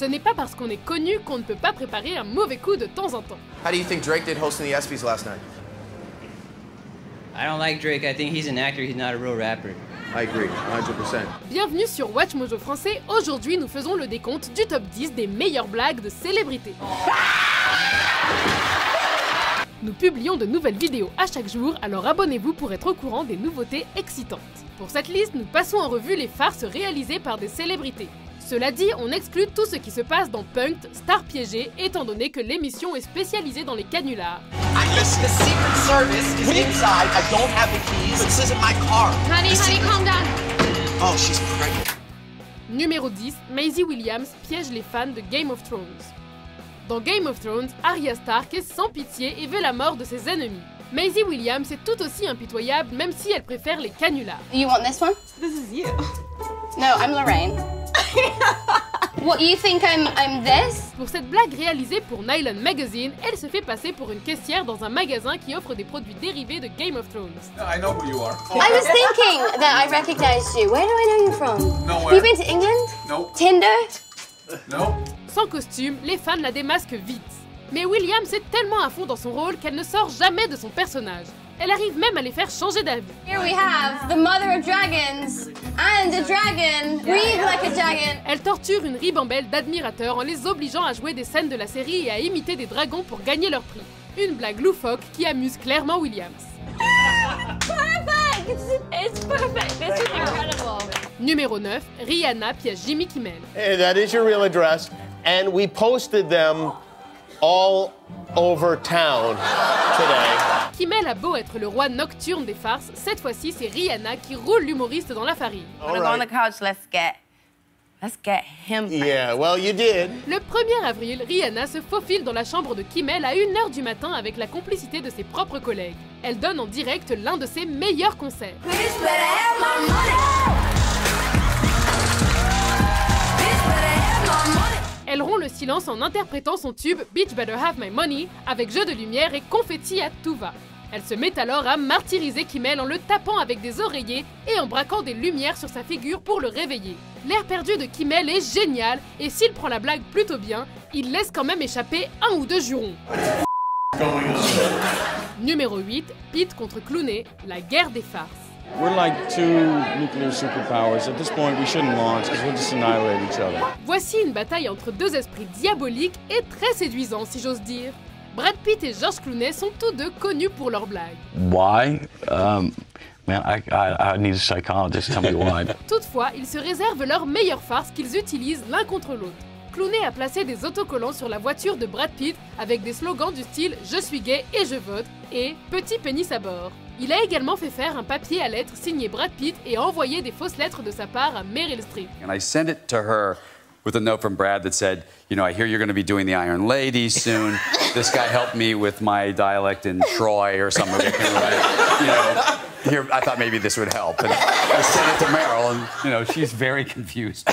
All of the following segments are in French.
Ce n'est pas parce qu'on est connu qu'on ne peut pas préparer un mauvais coup de temps en temps. How do you think Drake did hosting the ESPYs last night? I don't like Drake. I think he's an actor. He's not a real rapper. I agree, 100%. Bienvenue sur WatchMojo Français. Aujourd'hui, nous faisons le décompte du top 10 des meilleures blagues de célébrités. Nous publions de nouvelles vidéos à chaque jour, alors abonnez-vous pour être au courant des nouveautés excitantes. Pour cette liste, nous passons en revue les farces réalisées par des célébrités. Cela dit, on exclut tout ce qui se passe dans Punk'd, Star Piégée, étant donné que l'émission est spécialisée dans les canulars. Numéro 10, Maisie Williams piège les fans de Game of Thrones. Dans Game of Thrones, Arya Stark est sans pitié et veut la mort de ses ennemis. Maisie Williams est tout aussi impitoyable, même si elle préfère les canulars. You want this one? This is you. No, I'm Lorraine. What, you think I'm this? Pour cette blague réalisée pour Nylon Magazine, elle se fait passer pour une caissière dans un magasin qui offre des produits dérivés de Game of Thrones. I know who you are. I was thinking that I recognized you. Where do I know you from? Nowhere. You been to England? No. Tinder? No. Sans costume, les fans la démasquent vite. Mais Williams est tellement à fond dans son rôle qu'elle ne sort jamais de son personnage. Elle arrive même à les faire changer d'avis. Elle torture une ribambelle d'admirateurs en les obligeant à jouer des scènes de la série et à imiter des dragons pour gagner leur prix. Une blague loufoque qui amuse clairement Williams. Numéro 9, Rihanna piège Jimmy Kimmel. Hey, that is your real address, and we posted them all over town today. Kimmel a beau être le roi nocturne des farces, cette fois-ci, c'est Rihanna qui roule l'humoriste dans la farine. Le 1er avril, Rihanna se faufile dans la chambre de Kimmel à 1h du matin avec la complicité de ses propres collègues. Elle donne en direct l'un de ses meilleurs concerts. Elle rompt le silence en interprétant son tube Bitch Better Have My Money avec jeu de lumière et confetti à tout va. Elle se met alors à martyriser Kimmel en le tapant avec des oreillers et en braquant des lumières sur sa figure pour le réveiller. L'air perdu de Kimmel est génial et s'il prend la blague plutôt bien, il laisse quand même échapper un ou deux jurons. Numéro 8, Pitt contre Clooney, la guerre des farces. We're like two nuclear superpowers. At this point, we shouldn't launch because we'll just annihilate each other. Voici une bataille entre deux esprits diaboliques et très séduisants, si j'ose dire. Brad Pitt et George Clooney sont tous deux connus pour leurs blagues. Why? Man, I need a psychologist. Tell me why. Toutefois, ils se réservent leur meilleure farce qu'ils utilisent l'un contre l'autre. Clooney a placé des autocollants sur la voiture de Brad Pitt avec des slogans du style « Je suis gay et je vote » et « Petit pénis à bord ». Il a également fait faire un papier à lettres signé Brad Pitt et a envoyé des fausses lettres de sa part à Meryl Streep. And I sent it to her with a note from Brad that said, you know, I hear you're going to be doing the Iron Lady soon. This guy helped me with my dialect in Troy or something. You know, here, I thought maybe this would help. And I sent it to Meryl and, you know, she's very confused.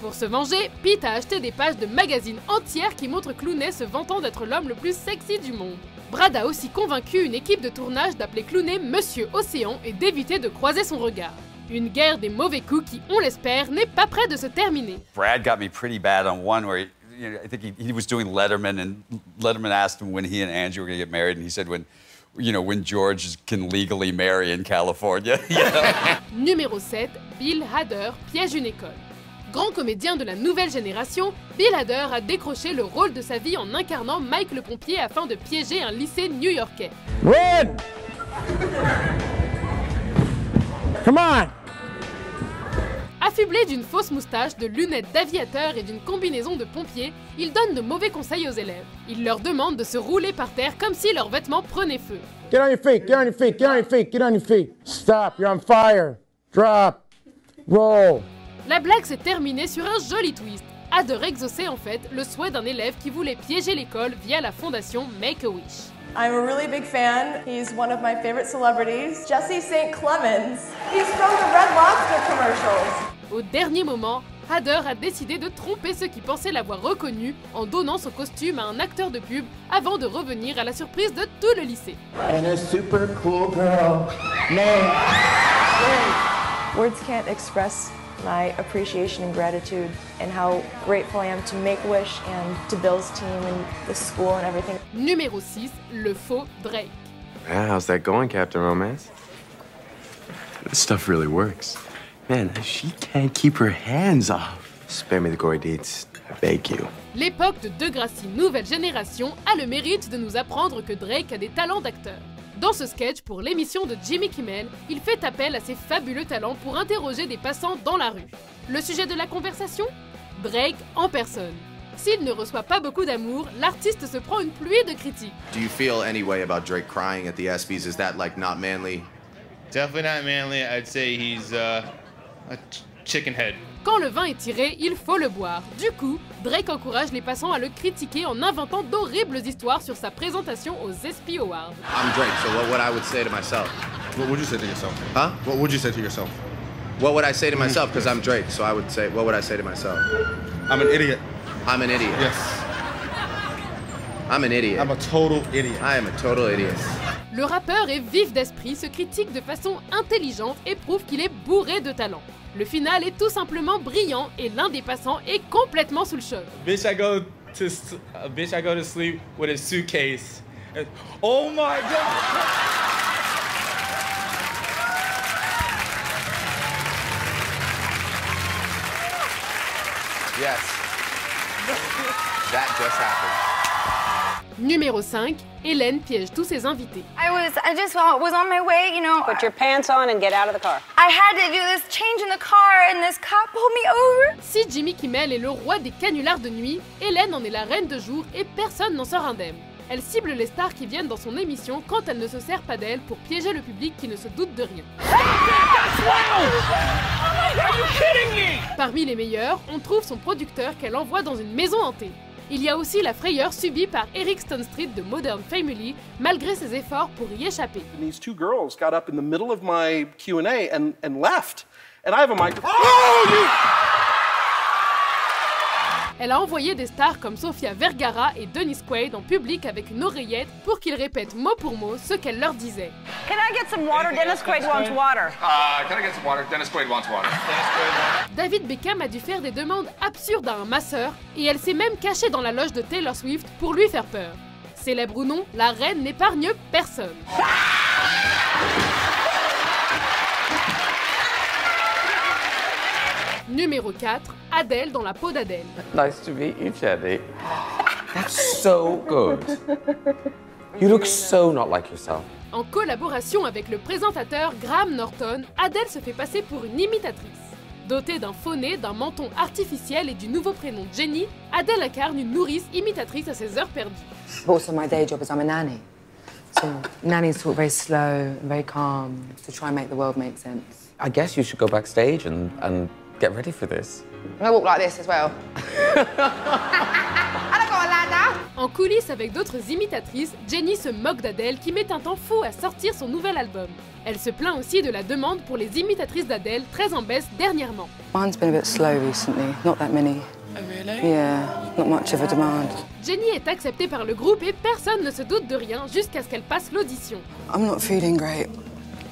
Pour se venger, Pitt a acheté des pages de magazines entières qui montrent Clooney se vantant d'être l'homme le plus sexy du monde. Brad a aussi convaincu une équipe de tournage d'appeler Clooney Monsieur Océan et d'éviter de croiser son regard. Une guerre des mauvais coups qui, on l'espère, n'est pas près de se terminer. Brad got me pretty bad on one where I think he was doing Letterman and Letterman asked him when he and Andrew were going to get married and he said when George can legally marry in California. Numéro 7, Bill Hader piège une école. Grand comédien de la nouvelle génération, Bill Hader a décroché le rôle de sa vie en incarnant Mike le pompier afin de piéger un lycée new-yorkais. Red! Come on! Affublé d'une fausse moustache, de lunettes d'aviateur et d'une combinaison de pompier, il donne de mauvais conseils aux élèves. Il leur demande de se rouler par terre comme si leurs vêtements prenaient feu. Get on your feet, get on your feet, get on your feet, get on your feet. Stop, you're on fire. Drop. Roll. La blague s'est terminée sur un joli twist. Hader exauçait en fait le souhait d'un élève qui voulait piéger l'école via la fondation Make-A-Wish. I'm a really big fan. He's one of my favorite celebrities, Jesse St. Clemens. He's from the Red Lobster commercials. Au dernier moment, Hader a décidé de tromper ceux qui pensaient l'avoir reconnu en donnant son costume à un acteur de pub avant de revenir à la surprise de tout le lycée. And a super cool girl. Words can't express my appreciation and gratitude and how grateful I am to Make-A-Wish and to Bill's team and the school and everything. Numéro 6, le faux Drake. Yeah, how's that going, Captain Romance? This stuff really works. Man, she can't keep her hands off. Spare me the gory deeds, I beg you. L'époque de Degrassi Nouvelle Génération a le mérite de nous apprendre que Drake a des talents d'acteur. Dans ce sketch pour l'émission de Jimmy Kimmel, il fait appel à ses fabuleux talents pour interroger des passants dans la rue. Le sujet de la conversation? Drake en personne. S'il ne reçoit pas beaucoup d'amour, l'artiste se prend une pluie de critiques. Do you feel any way about Drake crying at the ESPYs? Is that like not manly? Definitely not manly. I'd say he's a chicken head. Quand le vin est tiré, il faut le boire. Du coup, Drake encourage les passants à le critiquer en inventant d'horribles histoires sur sa présentation aux ESPY Awards. I'm Drake, so what would I would say to myself? What would you say to yourself? Huh? What would you say to yourself? What would I say to myself? Because I'm Drake, so I would say, what would I say to myself? I'm an idiot. I'm an idiot. Yes. I'm an idiot. I'm a total idiot. I am a total idiot. Le rappeur est vif d'esprit, se critique de façon intelligente et prouve qu'il est bourré de talent. Le final est tout simplement brillant et l'un des passants est complètement sous le choc. Bitch, I go to sleep with a suitcase. And, oh my God! Yes. That just happened. Numéro 5, Hélène piège tous ses invités. I just was on my way, you know. Put your pants on and get out of the car. I had to do this change in the car and this cop pulled me over. Si Jimmy Kimmel est le roi des canulars de nuit, Hélène en est la reine de jour et personne n'en sort indemne. Elle cible les stars qui viennent dans son émission quand elle ne se sert pas d'elle pour piéger le public qui ne se doute de rien. Parmi les meilleurs, on trouve son producteur qu'elle envoie dans une maison hantée. Il y a aussi la frayeur subie par Eric Stonestreet de Modern Family, malgré ses efforts pour y échapper. These two girls got up in the middle of my Q&A and left. And I have a microphone. Oh, you... Elle a envoyé des stars comme Sophia Vergara et Dennis Quaid en public avec une oreillette pour qu'ils répètent mot pour mot ce qu'elle leur disait. Can I get some water? Dennis Quaid wants water. Can I get some water? Dennis Quaid wants water. David Beckham a dû faire des demandes absurdes à un masseur et elle s'est même cachée dans la loge de Taylor Swift pour lui faire peur. Célèbre ou non, la reine n'épargne personne. Numéro 4, Adèle dans la peau d'Adèle. Nice to meet you, Jenny. That's so good. You look so not like yourself. En collaboration avec le présentateur Graham Norton, Adèle se fait passer pour une imitatrice. Dotée d'un faux nez, d'un menton artificiel et du nouveau prénom Jenny, Adèle incarne une nourrice imitatrice à ses heures perdues. Also, my day job is I'm a nanny. So nannies talk very slow and very calm to try and make the world make sense. I guess you should go backstage and get ready for this. I walk like this as well. En coulisses avec d'autres imitatrices, Jenny se moque d'Adèle qui met un temps fou à sortir son nouvel album. Elle se plaint aussi de la demande pour les imitatrices d'Adèle, très en baisse dernièrement. Jenny est acceptée par le groupe et personne ne se doute de rien jusqu'à ce qu'elle passe l'audition.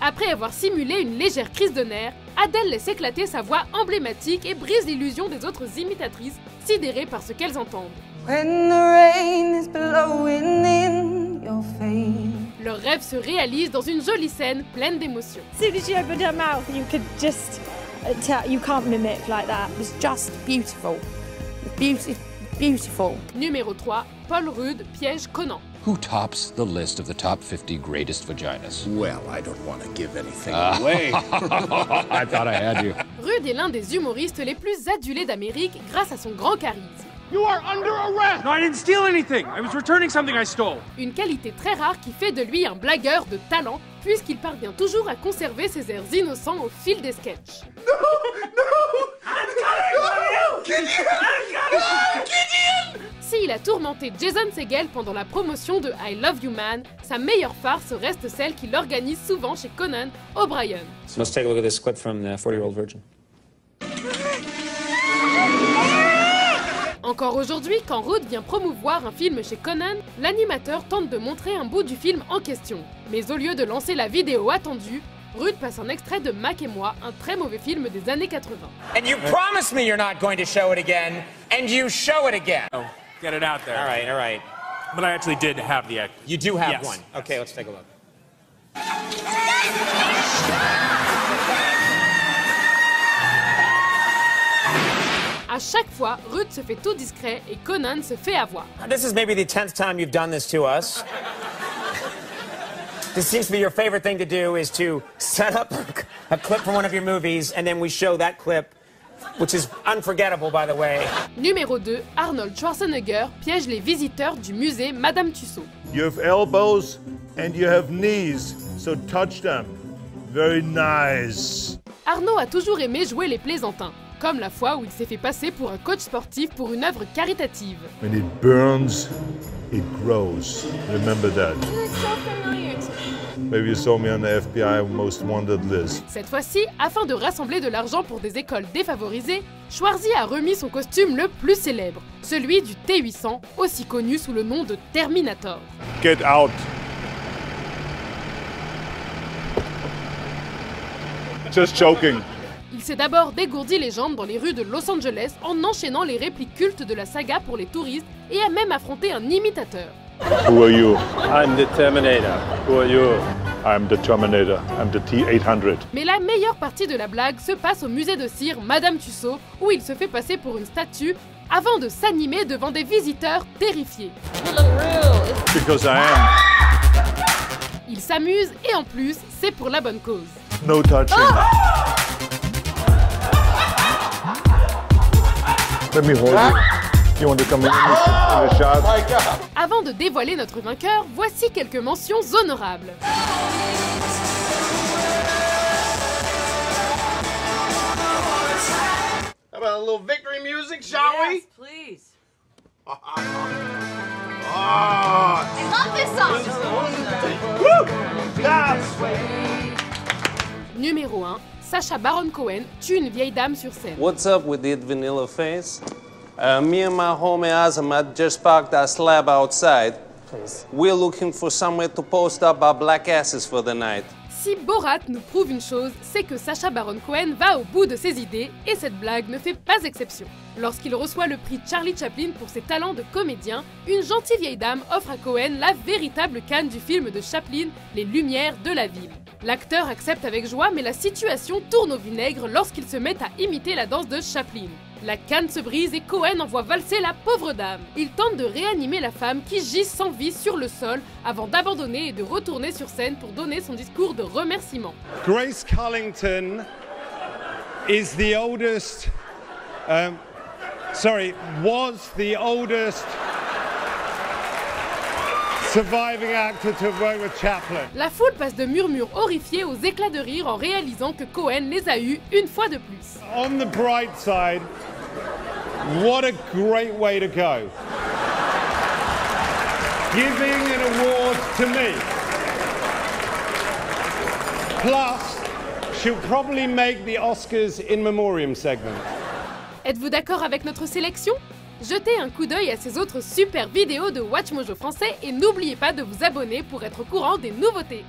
Après avoir simulé une légère crise de nerfs, Adèle laisse éclater sa voix emblématique et brise l'illusion des autres imitatrices, sidérées par ce qu'elles entendent. When the rain is blowing in your face. Leur rêve se réalise dans une jolie scène pleine d'émotions. Numéro 3, Paul Rudd piège Conan. Who tops the list of the top 50 greatest vaginas? Well, I don't want to give anything away. I thought I had you. Rudd est l'un des humoristes les plus adulés d'Amérique grâce à son grand charisme. You are under arrest. No, I didn't steal anything. I was returning something I stole. Une qualité très rare qui fait de lui un blagueur de talent puisqu'il parvient toujours à conserver ses airs innocents au fil des sketchs. No, s'il a tourmenté Jason Segel pendant la promotion de I Love You Man, sa meilleure farce reste celle qu'il organise souvent chez Conan O'Brien. So let's take a look at this clip from the 40-year-old virgin. Encore aujourd'hui, quand Rudd vient promouvoir un film chez Conan, l'animateur tente de montrer un bout du film en question. Mais au lieu de lancer la vidéo attendue, Rudd passe un extrait de Mac et moi, un très mauvais film des années 80. And you promise me you're not going to show it again, and you show it again. Oh, get it out there. All right, all right. But I actually did have the act. You do have one. Okay, let's take a look. À chaque fois, Rudd se fait tout discret et Conan se fait avoir. This is maybe the 10th time you've done this to us. This seems to be your favorite thing to do is to set up a clip from one of your movies and then we show that clip. Which is unforgettable, by the way. Numéro 2, Arnold Schwarzenegger piège les visiteurs du musée Madame Tussaud. You have elbows and you have knees, so touch them. Very nice. Arnaud a toujours aimé jouer les plaisantins, comme la fois où il s'est fait passer pour un coach sportif pour une œuvre caritative. When it burns, it grows. Remember that. Maybe you saw me on the FBI Most Wanted list. Cette fois-ci, afin de rassembler de l'argent pour des écoles défavorisées, Schwarzy a remis son costume le plus célèbre, celui du T-800, aussi connu sous le nom de Terminator. Get out. Just joking. Il s'est d'abord dégourdi les jambes dans les rues de Los Angeles en enchaînant les répliques cultes de la saga pour les touristes et a même affronté un imitateur. Who are you? I'm the Terminator. Who are you? I'm the Terminator. I'm the T-800. Mais la meilleure partie de la blague se passe au musée de cire Madame Tussaud, où il se fait passer pour une statue avant de s'animer devant des visiteurs terrifiés. Because I am. Il s'amuse et en plus, c'est pour la bonne cause. No touching. Oh! Let me hold you. Avant de dévoiler notre vainqueur, voici quelques mentions honorables. A little victory music, shall we? Please. I love this song. Numéro 1, Sacha Baron Cohen tue une vieille dame sur scène. What's up with that vanilla face? Me and my homie Azamat just parked our slab outside. Please. We're looking for somewhere to post up our black asses for the night. Si Borat nous prouve une chose, c'est que Sacha Baron Cohen va au bout de ses idées et cette blague ne fait pas exception. Lorsqu'il reçoit le prix Charlie Chaplin pour ses talents de comédien, une gentille vieille dame offre à Cohen la véritable canne du film de Chaplin, Les Lumières de la Ville. L'acteur accepte avec joie, mais la situation tourne au vinaigre lorsqu'il se met à imiter la danse de Chaplin. La canne se brise et Cohen envoie valser la pauvre dame. Il tente de réanimer la femme qui gît sans vie sur le sol avant d'abandonner et de retourner sur scène pour donner son discours de remerciement. Grace Collington is the oldest, was the oldest surviving actor to work with Chaplin. La foule passe de murmures horrifiés aux éclats de rire en réalisant que Cohen les a eus une fois de plus. On the bright side. What a great way to go. Giving an award to me. Plus, she'll probably make the Oscars in memoriam segment. Êtes-vous d'accord avec notre sélection? Jetez un coup d'œil à ces autres super vidéos de WatchMojo Français et n'oubliez pas de vous abonner pour être au courant des nouveautés.